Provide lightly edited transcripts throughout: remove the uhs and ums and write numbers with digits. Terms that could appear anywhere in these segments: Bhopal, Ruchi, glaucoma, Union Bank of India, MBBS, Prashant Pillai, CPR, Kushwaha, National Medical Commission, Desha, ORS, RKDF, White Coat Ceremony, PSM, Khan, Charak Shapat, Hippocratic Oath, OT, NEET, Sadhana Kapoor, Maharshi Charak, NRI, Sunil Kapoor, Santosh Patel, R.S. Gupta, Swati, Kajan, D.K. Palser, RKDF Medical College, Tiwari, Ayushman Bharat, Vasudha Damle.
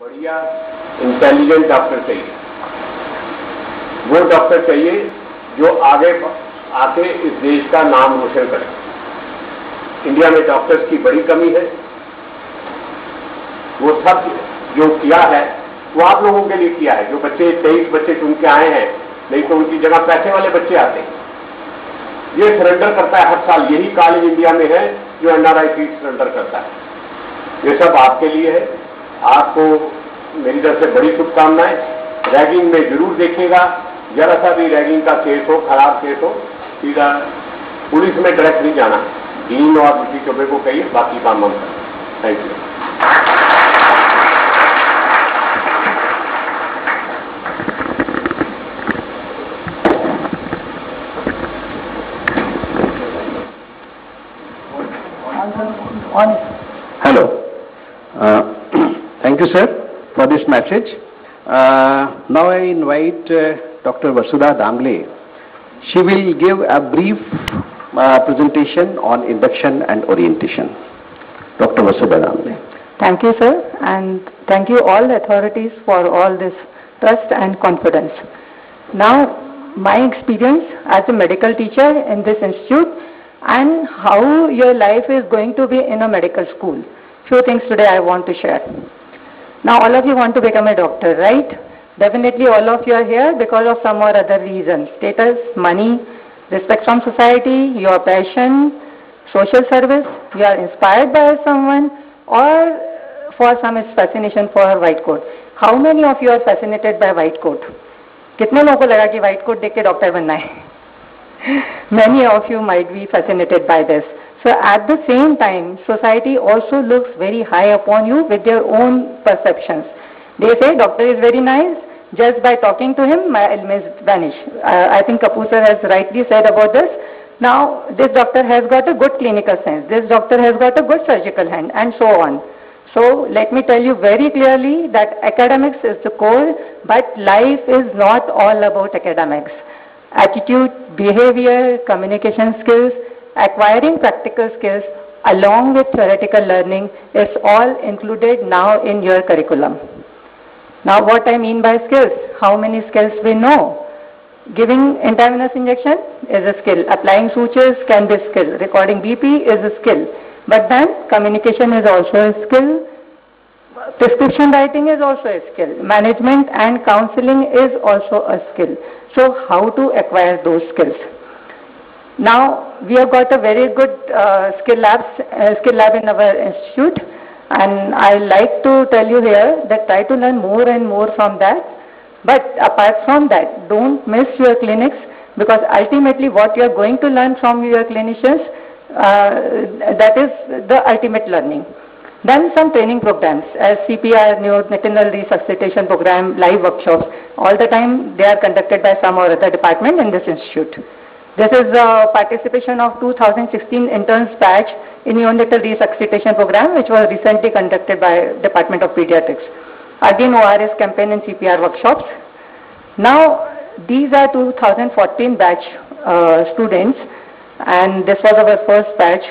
बढ़िया intelligent doctor चाहिए, वो डॉक्टर चाहिए जो आगे आके इस देश का नाम रोशन करे। इंडिया में डॉक्टर्स की बड़ी कमी है, वो सब जो किया है वो आप लोगों के लिए किया है। जो बच्चे 23 बच्चे चुन के आए हैं, नहीं तो उनकी जगह पैसे वाले बच्चे आते हैं। ये सरेंडर करता है हर साल, यही कॉलेज इंडिया में है जो NRI सीट सरेंडर करता है। ये सब आपके लिए है, आपको मेरी तरफ से बड़ी शुभकामनाएं। रैगिंग में जरूर देखिएगा, जरा सा भी रैगिंग का केस हो, खराब केस हो, सीधा पुलिस में डायरेक्ट नहीं जाना, डीन और किसी चौबे को कहिए, बाकी काम हम करें। Thank you. Hello, thank you, sir, for this message. Now I invite Dr. Vasudha Damle. She will give a brief presentation on induction and orientation. Dr. Vasudha Damle. Thank you, sir, and thank you all authorities for all this trust and confidence. Now, my experience as a medical teacher in this institute and how your life is going to be in a medical school. Few things today I want to share. Now, all of you want to become a doctor, right? Definitely all of you are here because of some or other reason. Status, money, respect from society, your passion, social service. You are inspired by someone or for some is fascination for white coat. How many of you are fascinated by white coat? Kitne logo ko laga ki white coat dekh ke doctor banna hai? Many of you might be fascinated by this. So at the same time, society also looks very high upon you with their own perceptions. They say doctor is very nice, just by talking to him my illness vanish. I think Kapoor sir has rightly said about this. Now this doctor has got a good clinical sense, this doctor has got a good surgical hand, and so on. So let me tell you very clearly that academics is the core, but life is not all about academics. Attitude, behavior, communication skills, acquiring practical skills along with theoretical learning is all included now in your curriculum. Now what I mean by skills, how many skills we know? Giving intravenous injection is a skill, applying sutures can be a skill, recording BP is a skill, but then communication is also a skill, prescription writing is also a skill, management and counseling is also a skill. So how to acquire those skills? Now we have got a very good skill lab in our institute, and I like to tell you here that try to learn more and more from that. But apart from that, don't miss your clinics, because ultimately what you are going to learn from your clinicians, that is the ultimate learning. Then some training programs as CPR, neonatal resuscitation program, live workshops, all the time they are conducted by some or other department in this institute. This is the participation of 2016 interns batch in neonatal resuscitation program, which was recently conducted by Department of Pediatrics. Again, ORS campaign and CPR workshops. Now, these are 2014 batch students, and this was our first batch.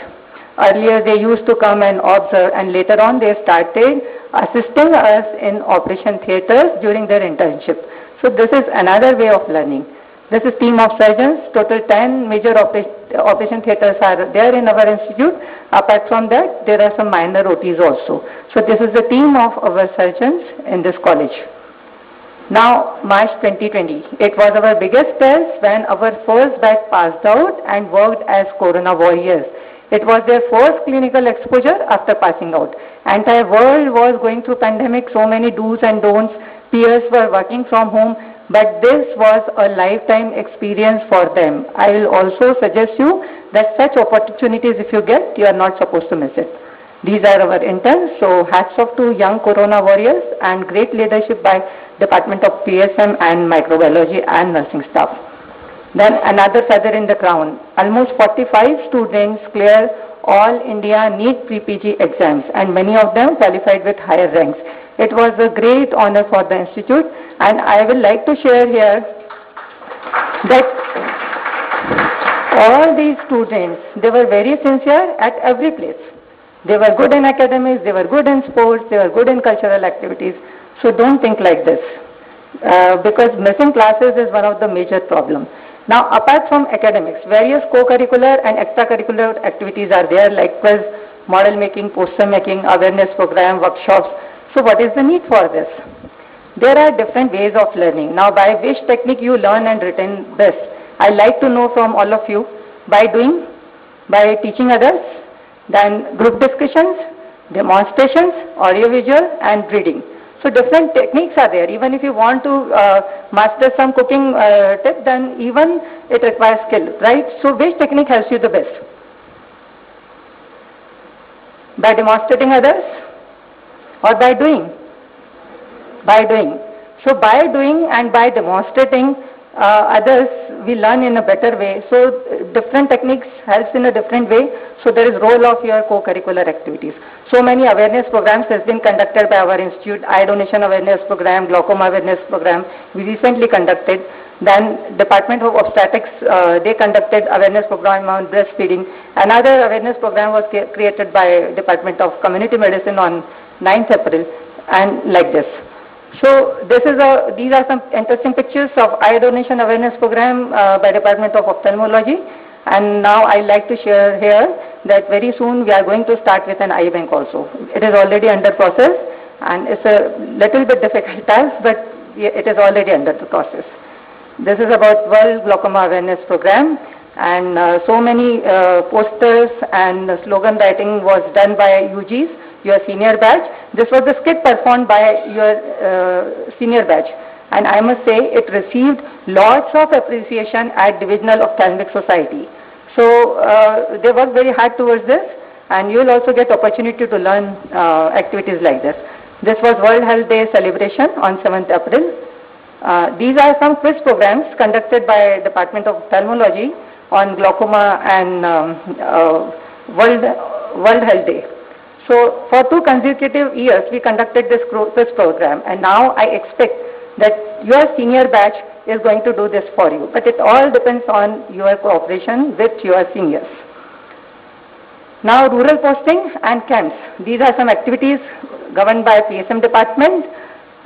Earlier, they used to come and observe, and later on, they started assisting us in operation theaters during their internship. So this is another way of learning. This is team of surgeons, total 10 major operation theatres are there in our institute. Apart from that, there are some minor OTs also. So this is the team of our surgeons in this college. Now, March 2020, it was our biggest test when our first batch passed out and worked as corona warriors. It was their first clinical exposure after passing out. Entire world was going through pandemic, so many do's and don'ts, peers were working from home. But this was a lifetime experience for them. I will also suggest you that such opportunities if you get, you are not supposed to miss it. These are our interns, so hats off to young corona warriors and great leadership by Department of PSM and microbiology and nursing staff. Then another feather in the crown, almost 45 students clear all India NEET pre-PG exams, and many of them qualified with higher ranks. It was a great honor for the institute, and I would like to share here that all these students, they were very sincere at every place. They were good in academics, they were good in sports, they were good in cultural activities. So don't think like this, because missing classes is one of the major problems. Now, apart from academics, various co-curricular and extracurricular activities are there, like quiz, model making, poster making, awareness program, workshops. So what is the need for this? There are different ways of learning. Now, by which technique you learn and retain best? I like to know from all of you. By doing, by teaching others, then group discussions, demonstrations, audiovisual, and reading. So different techniques are there. Even if you want to master some cooking tip, then even it requires skill, right? So which technique helps you the best? By demonstrating others or by doing? By doing. So by doing and by demonstrating others, we learn in a better way. So different techniques helps in a different way. So there is role of your co-curricular activities. So many awareness programs has been conducted by our institute. Eye donation awareness program, glaucoma awareness program, we recently conducted. Then Department of Obstetrics, they conducted awareness program on breastfeeding. Another awareness program was created by Department of Community Medicine on 9th April and like this. So this is these are some interesting pictures of eye donation awareness program by Department of Ophthalmology. And now I like to share here that very soon we are going to start with an eye bank also. It is already under process and it's a little bit difficult task, but it is already under the process. This is about World Glaucoma Awareness Program, and so many posters and slogan writing was done by UGs. Your senior batch. This was the skit performed by your senior batch, and I must say it received lots of appreciation at Divisional Ophthalmic Society. So they worked very hard towards this, and you will also get opportunity to learn activities like this. This was World Health Day celebration on 7th April. These are some quiz programs conducted by Department of Ophthalmology on glaucoma and World Health Day. So for 2 consecutive years, we conducted this quiz program, and now I expect that your senior batch is going to do this for you. But it all depends on your cooperation with your seniors. Now, rural posting and camps. These are some activities governed by PSM department,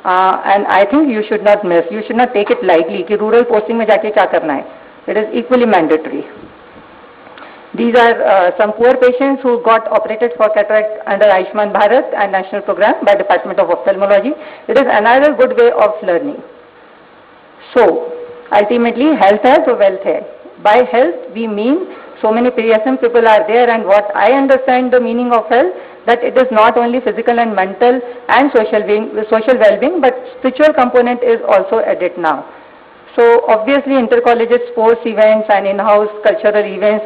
and I think you should not miss. You should not take it lightly कि rural posting में जाके क्या करना है. It is equally mandatory. These are some poor patients who got operated for cataract under Ayushman Bharat and National Program by Department of Ophthalmology. It is another good way of learning. So, ultimately, health hai to wealth hai. By health, we mean so many PSM people are there, and what I understand the meaning of health, that it is not only physical and mental and social well-being, but spiritual component is also added now. So, obviously, inter-colleges, sports events and in-house cultural events,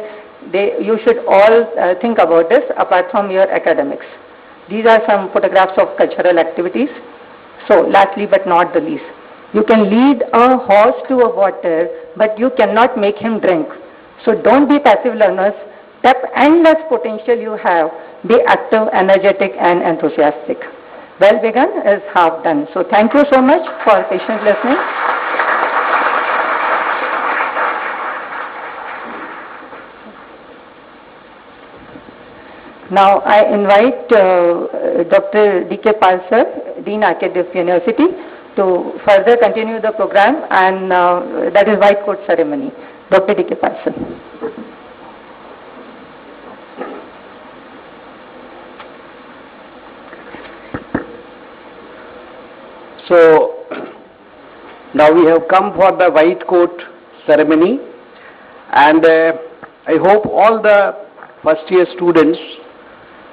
you should all think about this apart from your academics. These are some photographs of cultural activities. So lastly but not the least, you can lead a horse to a water, but you cannot make him drink. So don't be passive learners. Tap endless potential you have. Be active, energetic and enthusiastic. Well begun is half done. So thank you so much for patient listening. Now I invite Dr. D.K. Palser, Dean RKDF University, to further continue the program, and that is white coat ceremony. Dr. D.K. Palser. So now we have come for the white coat ceremony, and I hope all the first year students,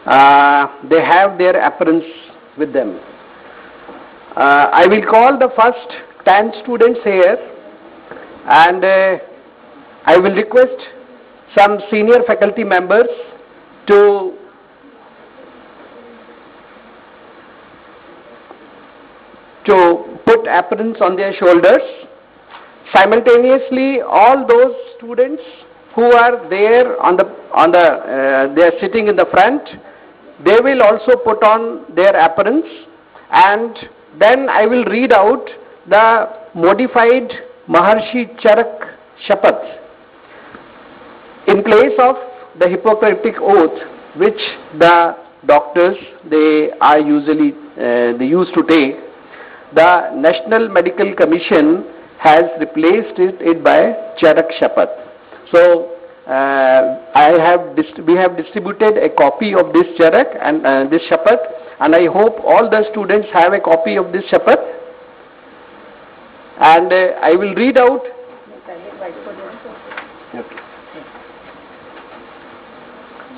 they have their appearance with them. I will call the first 10 students here, and I will request some senior faculty members to put aprons on their shoulders. Simultaneously, all those students who are there on the they are sitting in the front, they will also put on their appearance, and then I will read out the modified Maharshi Charak Shapat in place of the Hippocratic Oath, which the doctors they used to take, the National Medical Commission has replaced it by Charak Shapat. So we have distributed a copy of this Charak and this Shapat, and I hope all the students have a copy of this Shapat. And I will read out. Okay.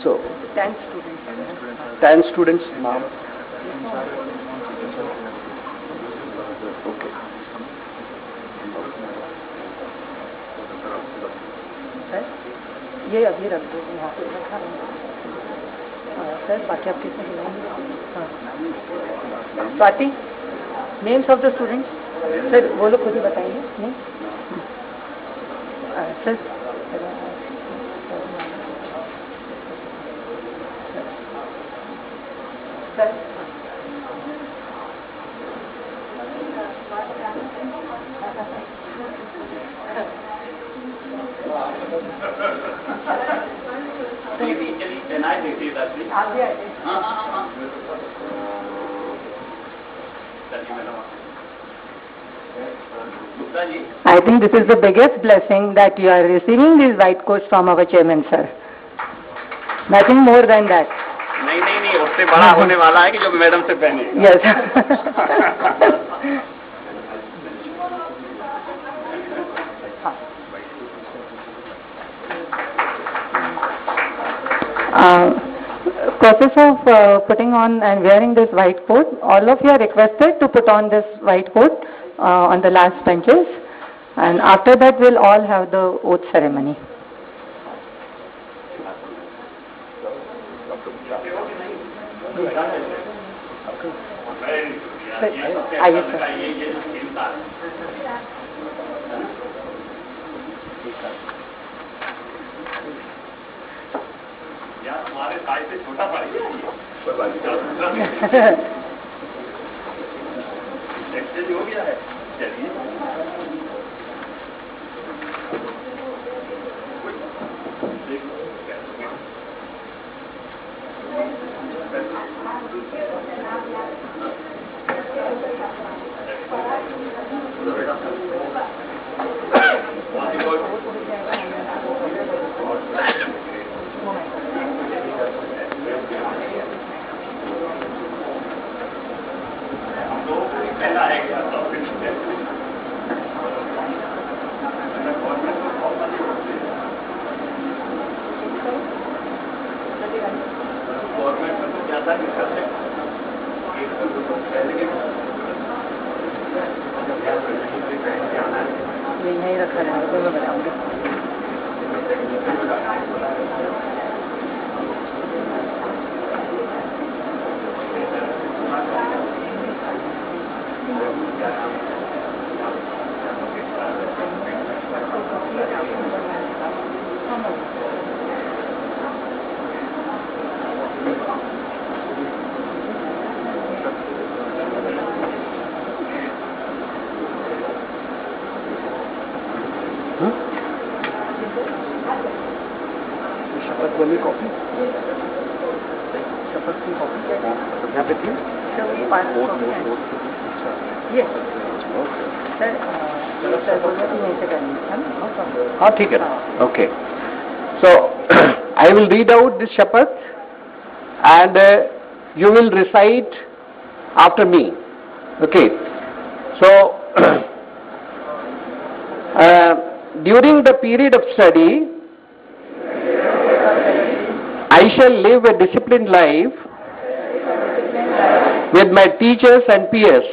So, 10 students. 10 students, ma'am. Okay. ये अभी रख दो यहाँ पे रखा sir बाकी आप किसने हिलाएंगे Swati names of the students sir वो लोग खुद ही बताएंगे नहीं sir I think this is the biggest blessing that you are receiving these white coats from our chairman, sir. Nothing more than that. नहीं नहीं नहीं उससे बड़ा होने वाला है कि जो मैडम से पहने. Yes. Process of putting on and wearing this white coat, all of you are requested to put on this white coat on the last benches, and after that we'll all have the oath ceremony. हमारे size से छोटा पड़ेगा exchange हो गया है चलिए Okay. So, I will read out this Shapat and you will recite after me. Okay. So, during the period of study, I shall live a disciplined life with my teachers and peers.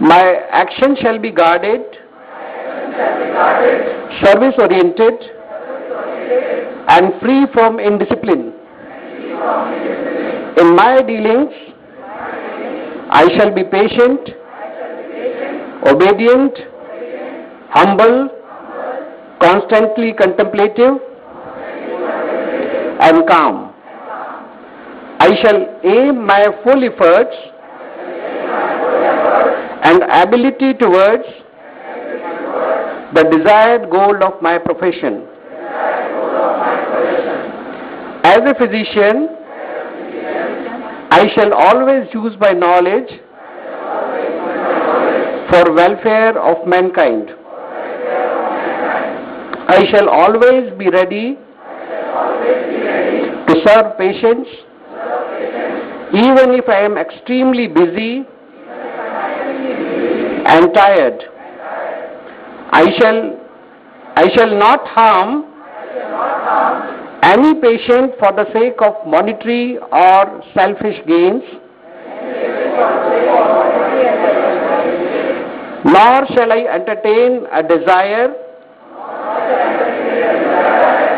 My action shall be guarded, service oriented, and free from indiscipline. In my dealings, I shall be patient, obedient, humble, constantly contemplative, and calm. I shall aim my full efforts and ability towards the desired goal of my profession. As a physician, I shall always use my knowledge for welfare of mankind. I shall always be ready to serve patients, even if I am extremely busy and tired. I shall not harm any patient for the sake of monetary or selfish gains, nor shall I entertain a desire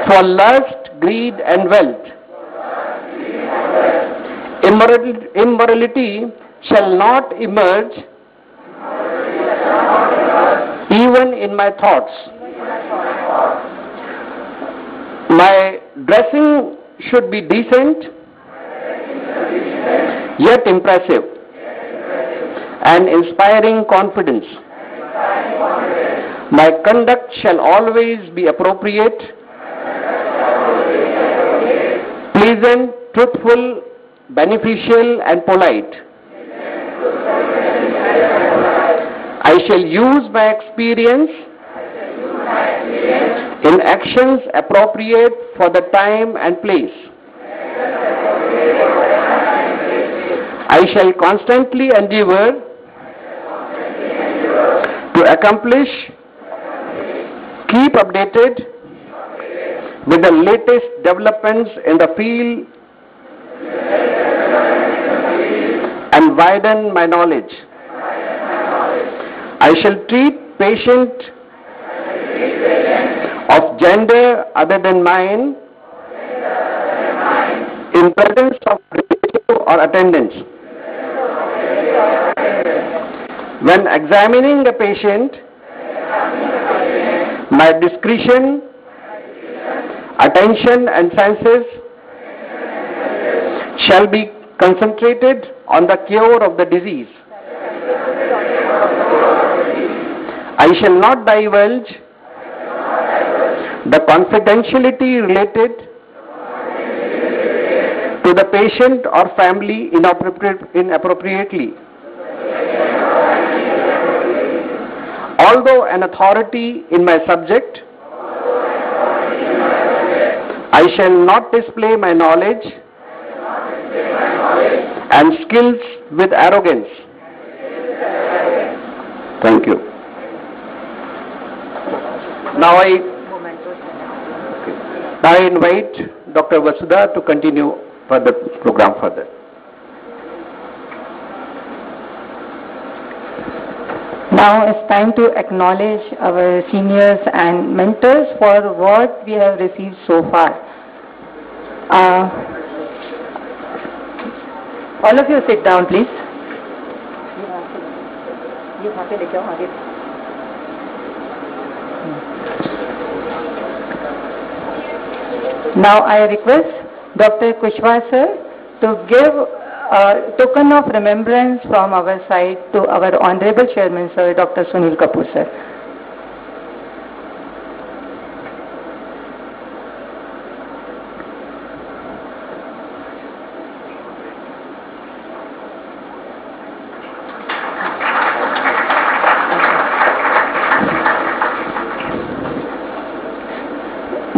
for lust, greed and wealth. Immorality shall not emerge even in my thoughts. My dressing should be decent, yet impressive, and inspiring confidence. My conduct shall always be appropriate, pleasant, truthful, beneficial, and polite. I shall use my experience in actions appropriate for the time and place. I shall constantly endeavor to accomplish, keep updated with the latest developments in the field and widen my knowledge. I shall treat patient of gender other than mine in presence of relative or attendants. When examining a patient, my discretion, attention and senses shall be concentrated on the cure of the disease. I shall not divulge the confidentiality related to the patient or family inappropriately. Although an authority in my subject, I shall not display my knowledge and skills with arrogance. Thank you. Now I invite Dr. Vasudha to continue further program further. Now it's time to acknowledge our seniors and mentors for what we have received so far. All of you sit down, please. Now I request Dr. Kushwaha sir to give a token of remembrance from our side to our Honorable Chairman sir, Dr. Sunil Kapoor sir.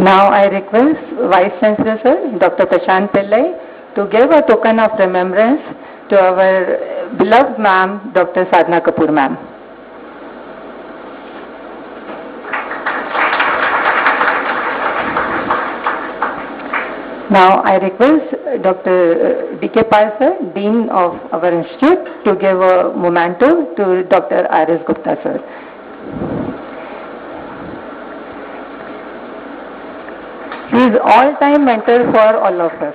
Now I request Vice Chancellor sir, Dr. Prashant Pillai to give a token of remembrance to our beloved ma'am, Dr. Sadhana Kapoor ma'am. Now I request Dr. D.K. Palser, Dean of our Institute, to give a memento to Dr. R.S. Gupta sir. He is all-time mentor for all of us.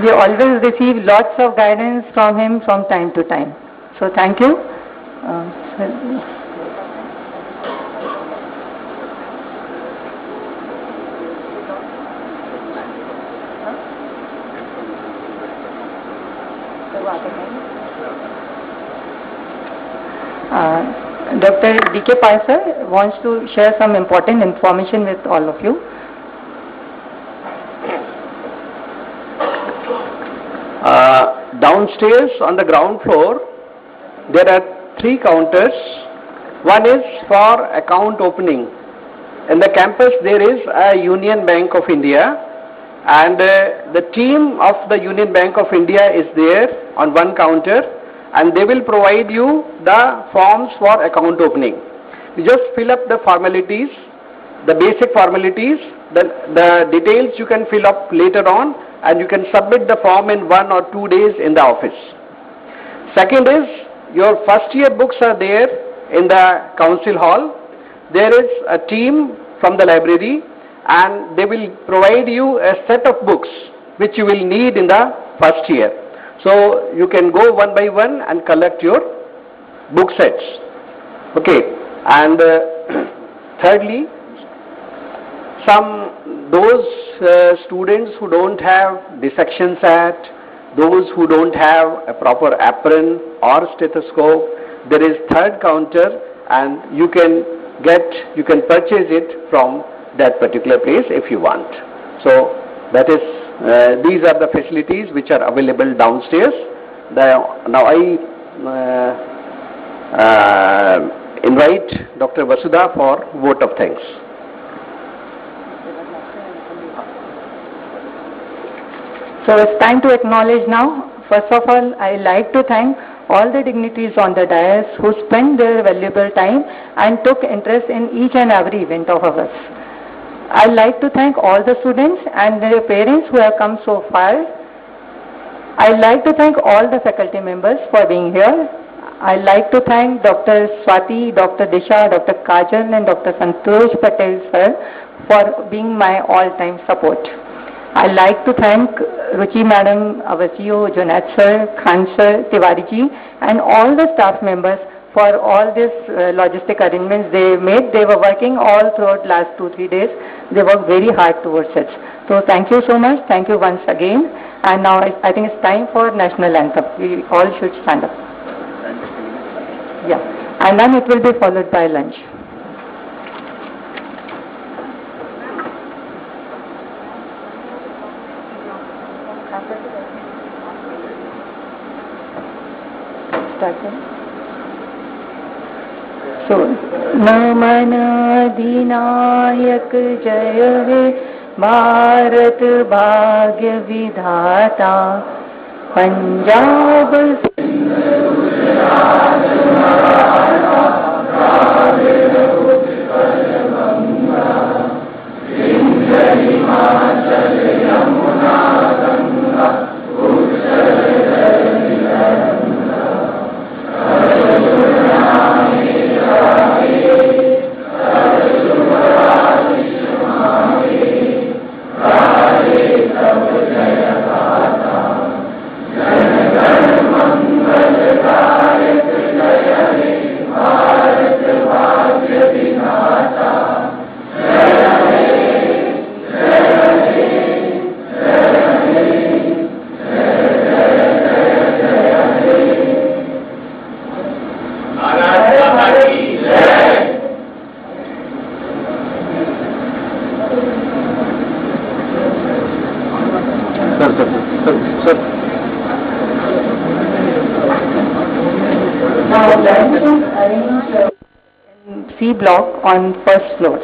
We always receive lots of guidance from him from time to time. So thank you. Dr. D.K. Palser wants to share some important information with all of you. Downstairs on the ground floor, there are three counters. One is for account opening. In the campus, there is a Union Bank of India, and the team of the Union Bank of India is there on one counter, and they will provide you the forms for account opening. You just fill up the formalities, the basic formalities, the details you can fill up later on, and you can submit the form in 1 or 2 days in the office. Second is, your first year books are there in the council hall. There is a team from the library, and they will provide you a set of books which you will need in the first year. So you can go one by one and collect your book sets. Okay. And thirdly, those students who don't have dissection set, those who don't have a proper apron or stethoscope, there is third counter, and you can purchase it from that particular place if you want. So that is, these are the facilities which are available downstairs. Now I invite Dr. Vasudha for vote of thanks. So it's time to acknowledge now. First of all, I like to thank all the dignitaries on the dais who spent their valuable time and took interest in each and every event of ours. I like to thank all the students and their parents who have come so far. I like to thank all the faculty members for being here. I like to thank Dr. Swati, Dr. Desha, Dr. Kajan and Dr. Santosh Patel sir for being my all-time support. I like to thank Ruchi Madam, Avasio, Jonat Sir, Khan Sir, Tiwari Ji, and all the staff members for all these logistic arrangements they made. They were working all throughout last 2-3 days. They worked very hard towards it. So thank you so much. Thank you once again. And now I think it's time for national anthem. We all should stand up. Yeah. And then it will be followed by lunch. So, नमनाधिनायक जय हे भारत भाग्य विधाता Punjab block on first floor.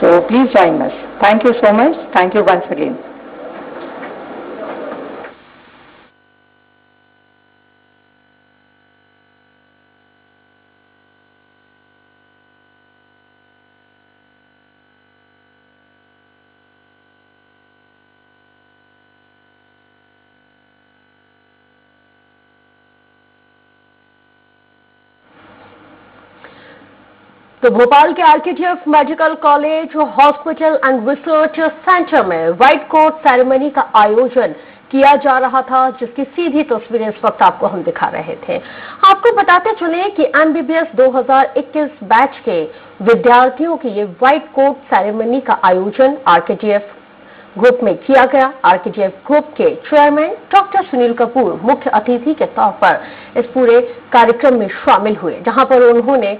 So please join us. Thank you so much. Thank you once again. तो भोपाल के RKDF medical college hospital and research centre में white coat ceremony का आयोजन किया जा रहा था, जिसकी सीधी तस्वीरें इस वक्त आपको हम दिखा रहे थे। आपको बताते चले कि एमबीबीएस 2021 बैच के विद्यार्थियों की ये व्हाइट कोट सेरेमनी का आयोजन आरकेडीएफ ग्रुप में किया गया। आरकेडीएफ ग्रुप के चेयरमैन डॉक्टर सुनील कपूर मुख्य अतिथि के तौर पर इस पूरे कार्यक्रम में शामिल हुए, जहां पर उन्होंने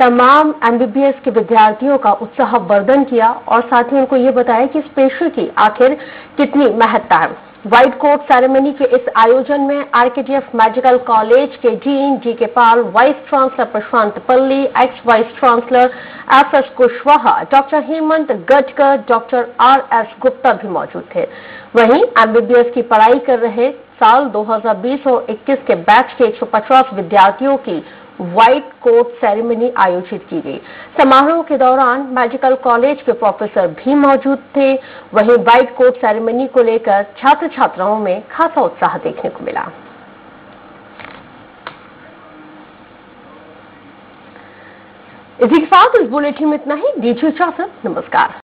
तमाम MBBS के विद्यार्थियों का उत्साहवर्धन किया और साथ ही उनको ये बताया कि इस पेशे की आखिर कितनी महत्ता है। व्हाइट कोट सेरेमनी के इस आयोजन में RKDF मेडिकल कॉलेज के dean D.K. Pal, vice chancellor Prashant Palli, ex vice chancellor SS Kushwaha, doctor Hemant Gadkar, doctor R.S. Gupta भी मौजूद थे। वहीं MBBS की पढ़ाई कर रहे साल 2020 और 21 के बैच के 150 विद्यार्थियों की व्हाइट कोट सेरेमनी आयोजित की गई। समारोह के दौरान मेडिकल कॉलेज के प्रोफेसर भी मौजूद थे। वहीं व्हाइट कोट सेरेमनी को लेकर छात्र छात्राओं में खासा उत्साह देखने को मिला। इसी के साथ इस बुलेटिन में इतना ही। दीजिए इजाजत, नमस्कार।